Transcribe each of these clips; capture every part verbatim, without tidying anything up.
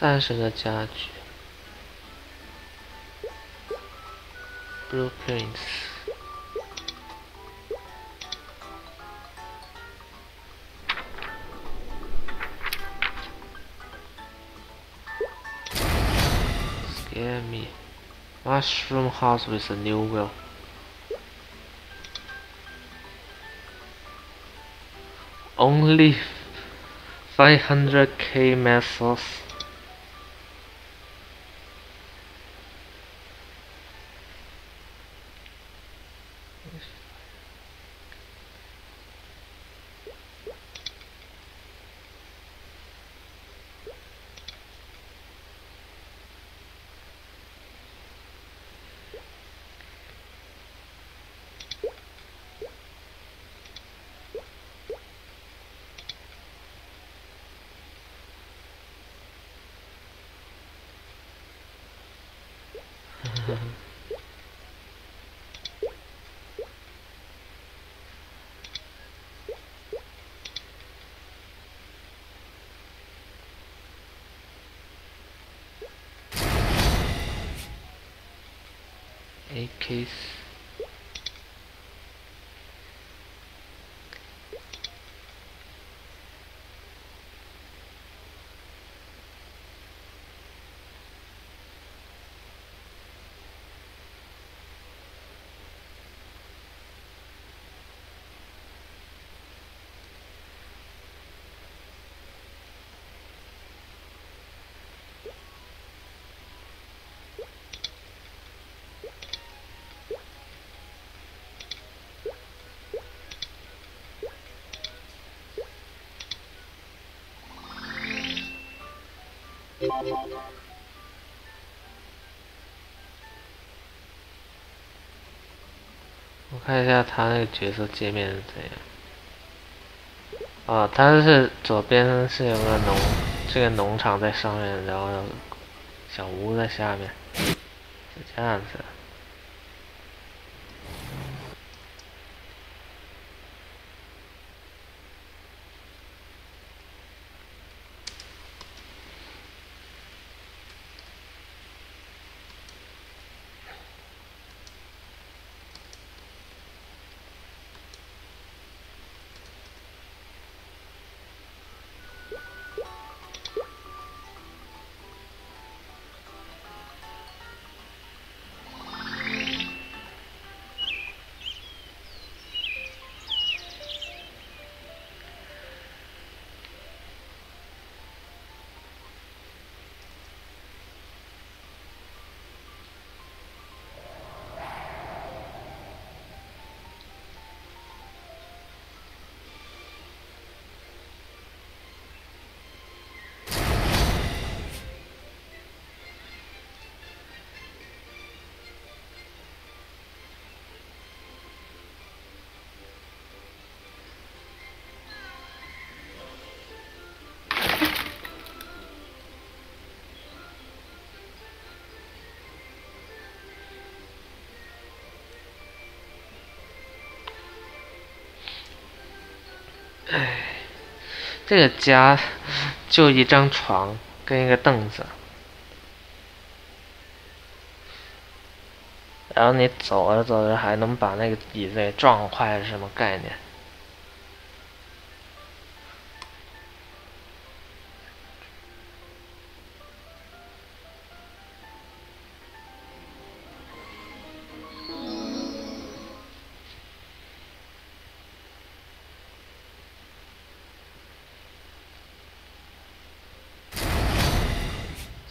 三十个家具 ，blueprints。 Scare me. Mushroom house with a new will. Only five hundred K methods. A case.我看一下他那个角色界面是怎样。啊，他是左边是有个农，这个农场在上面，然后小屋在下面，是这样子。 哎，这个家就一张床跟一个凳子，然后你走着走着还能把那个椅子给撞坏，是什么概念？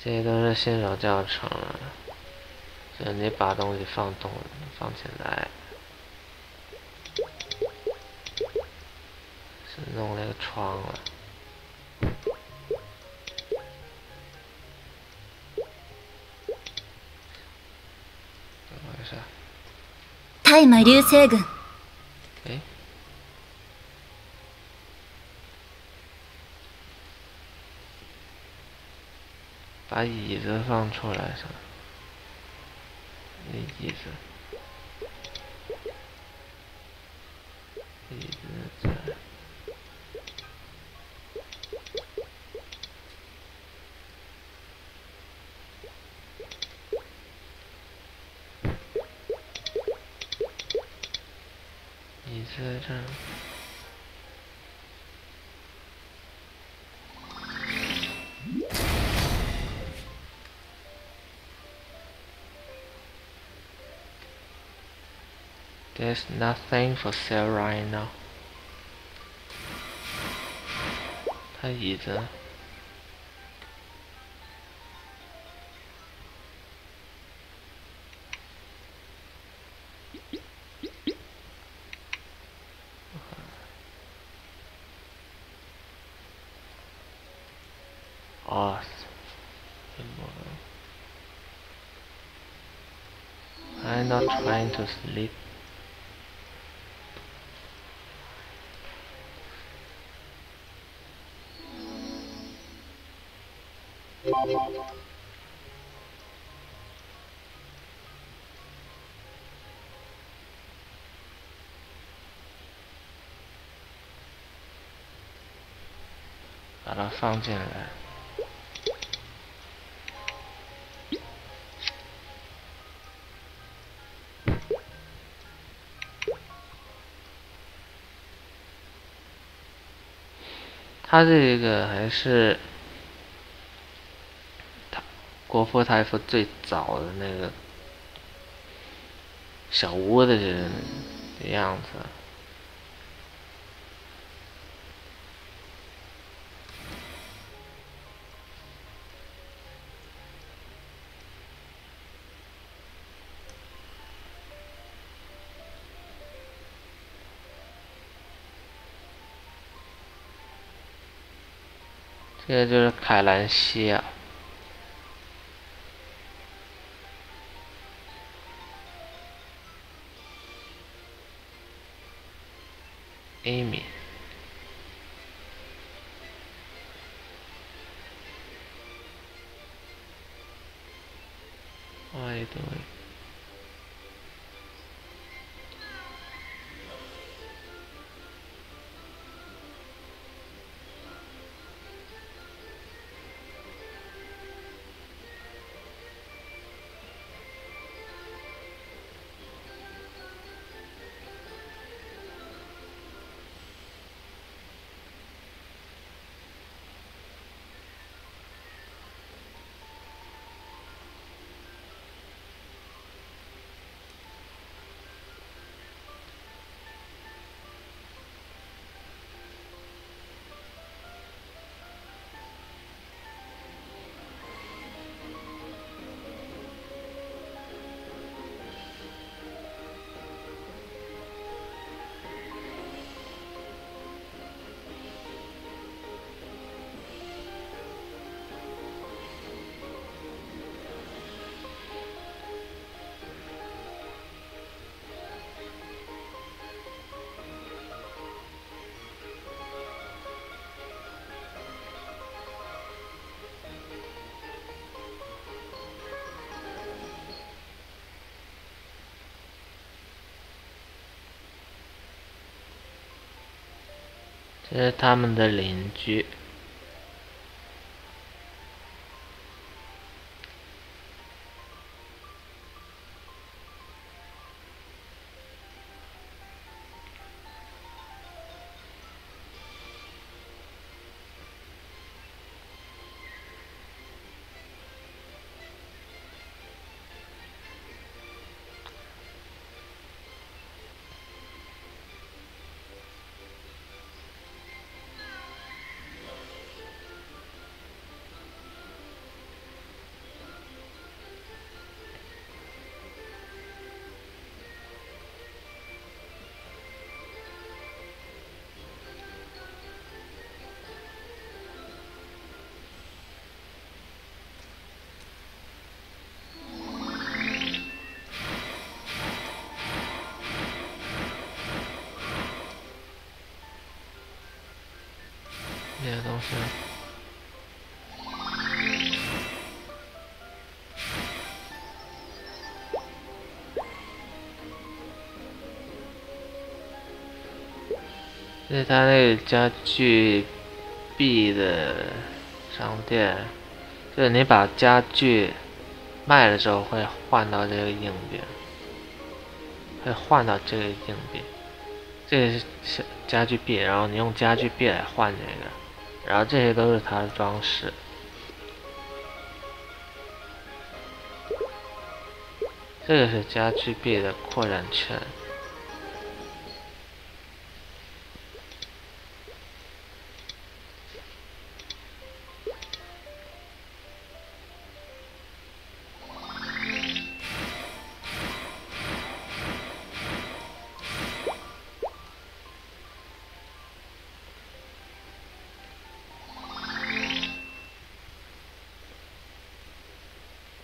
这些都是新手教程了，就你把东西放动放起来，是弄了个窗了。 大麻流星群。哎。 把椅子放出来是吧？那椅子，椅子在。good. There's nothing for sale right now. 它椅子。 I'm not trying to sleep.把它放进来。 他这个还是他国服台服最早的那个小屋的人的样子。这个就是凯兰西啊，艾米。What are you doing?这是他们的邻居。这些东西。这是他那个家具币的商店，就是你把家具卖了之后会换到这个硬币，会换到这个硬币。这是家具币，然后你用家具币来换这个，然后这些都是它的装饰。这个是家具币的扩展圈。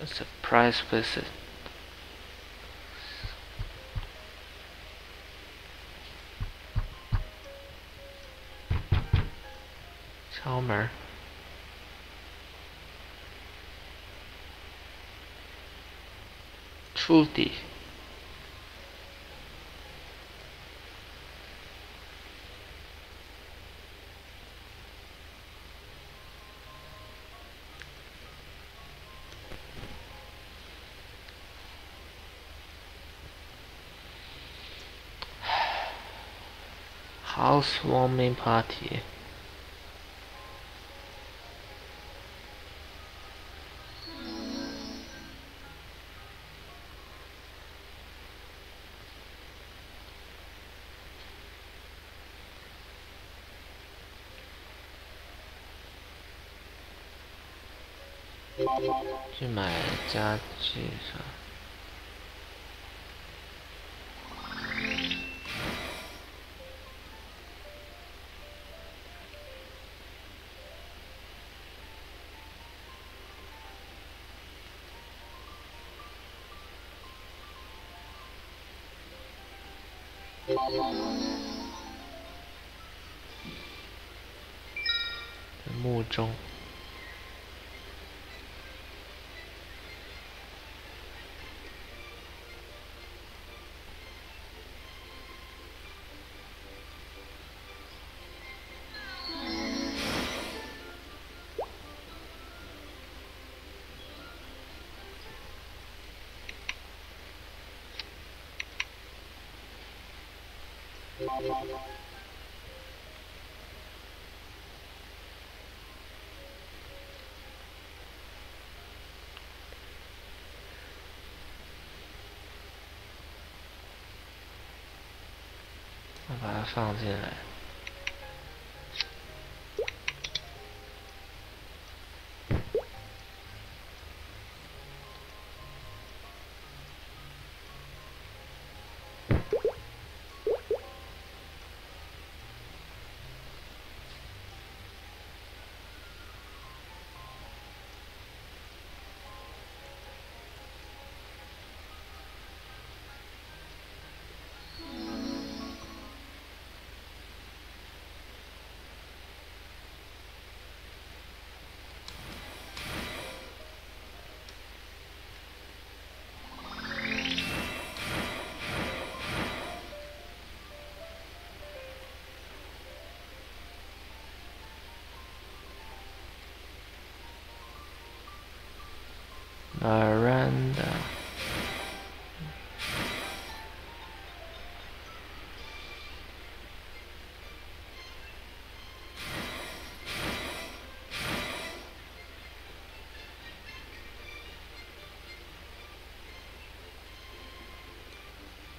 Surprise visit. Chalmer. Trudy. Housewarming party. To buy furniture. 墓中，我把它放进来。 Miranda.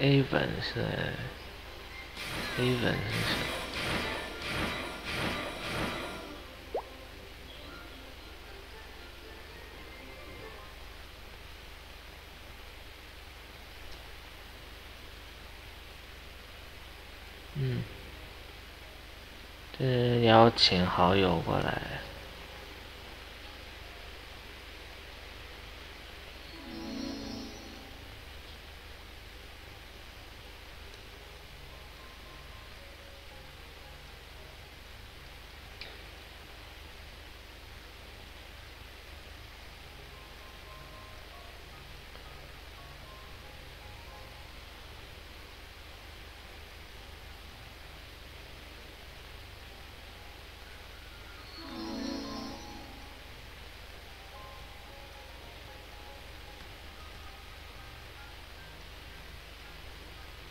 Avon 是 Avon 是。 嗯，这邀请好友过来。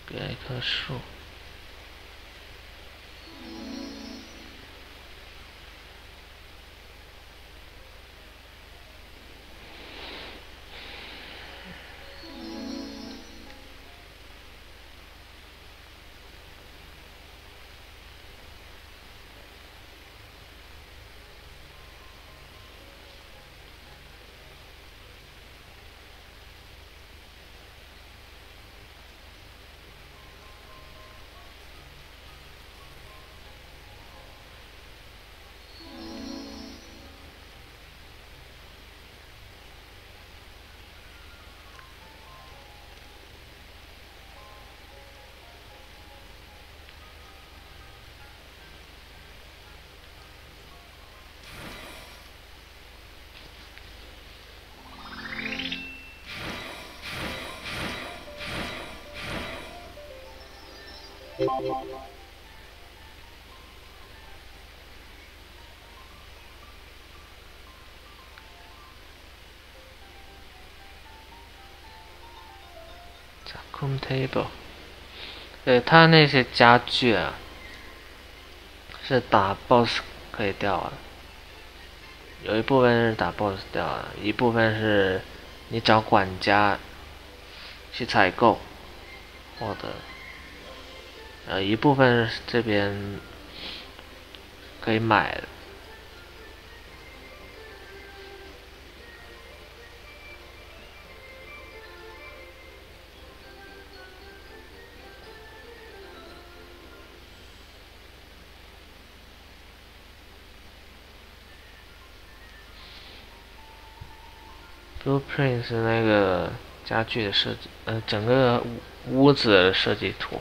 给一棵树。加工 table， 对，它那些家具啊，是打 boss 可以掉的，有一部分是打 boss 掉的，一部分是你找管家去采购获得。 呃，一部分是这边可以买的，blueprint 是那个家具的设计，呃，整个屋子的设计图。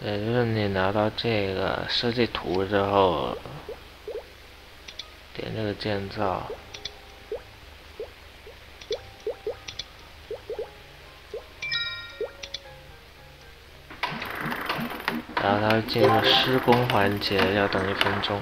对，就是你拿到这个设计图之后，点这个建造，然后它进入施工环节，要等一分钟。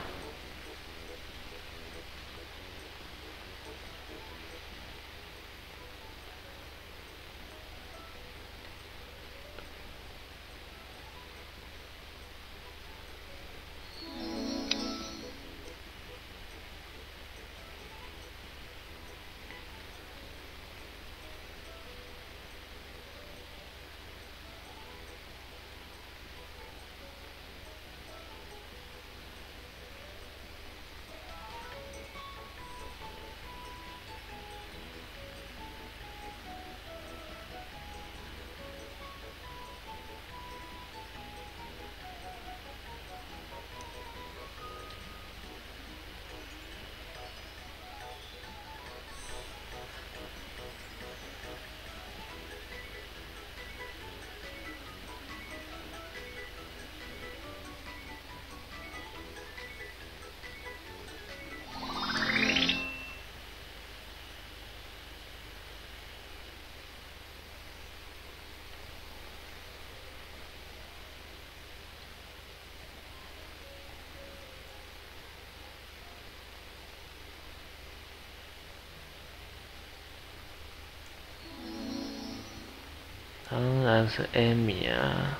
当然是艾米啊！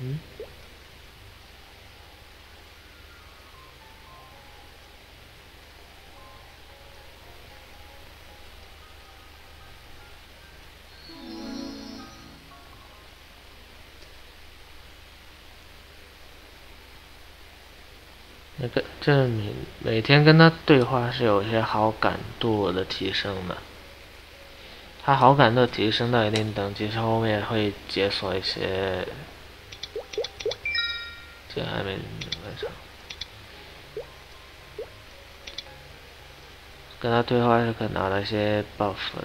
嗯？那个，这每每天跟他对话是有些好感度的提升的，他好感度提升到一定等级，后面会解锁一些，这还没完成。跟他对话是可以拿到一些 buff 的。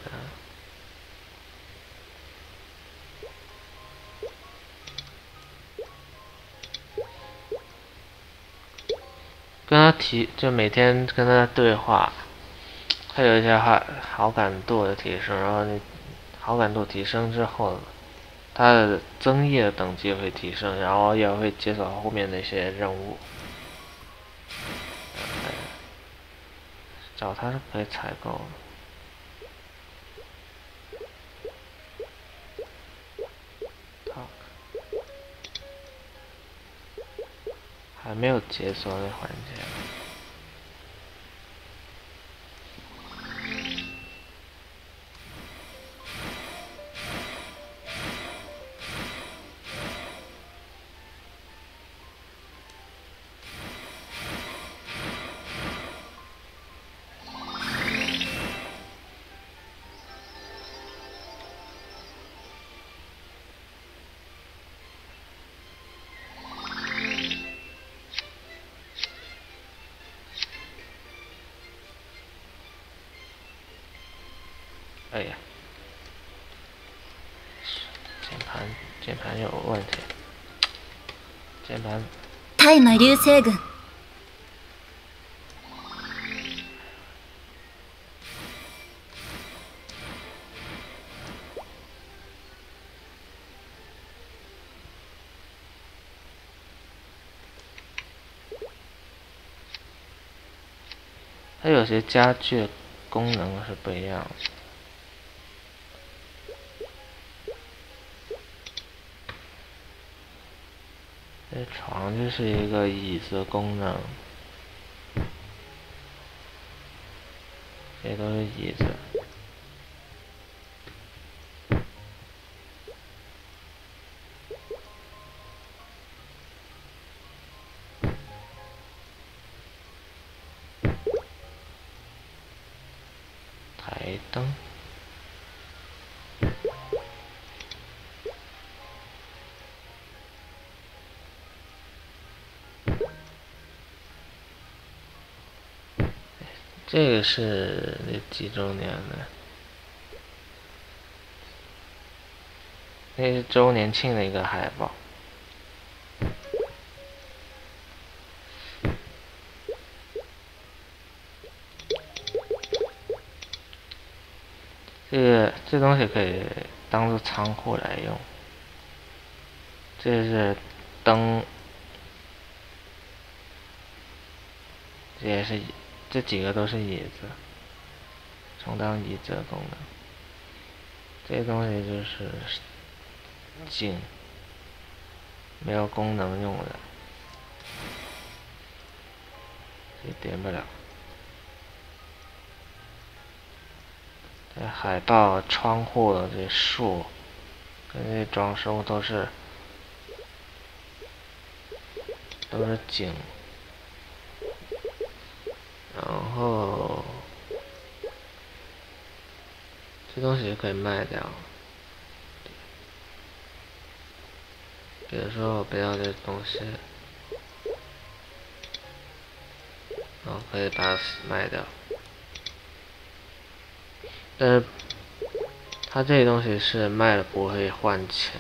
跟他提，就每天跟他对话，他有一些好好感度的提升，然后你好感度提升之后，他的增益的等级会提升，然后也会解锁后面的一些任务。找他是可以采购的。还没有解锁的环节。 哎呀，键盘键盘有问题，键盘。大麻流星群。它有些家具的功能是不一样的。 这床就是一个椅子的功能，这都是椅子。台灯。 这个是那几周年的，那是周年庆的一个海报。这个这东西可以当做仓库来用。这是灯，这也是。 这几个都是椅子，充当椅子的功能。这东西就是镜，没有功能用的，也点不了。这海报、窗户、这树，跟这装饰物都是都是景。 然后，这东西可以卖掉。比如说，我不要这东西，然后可以把它卖掉。但是，它这东西是卖了不会换钱。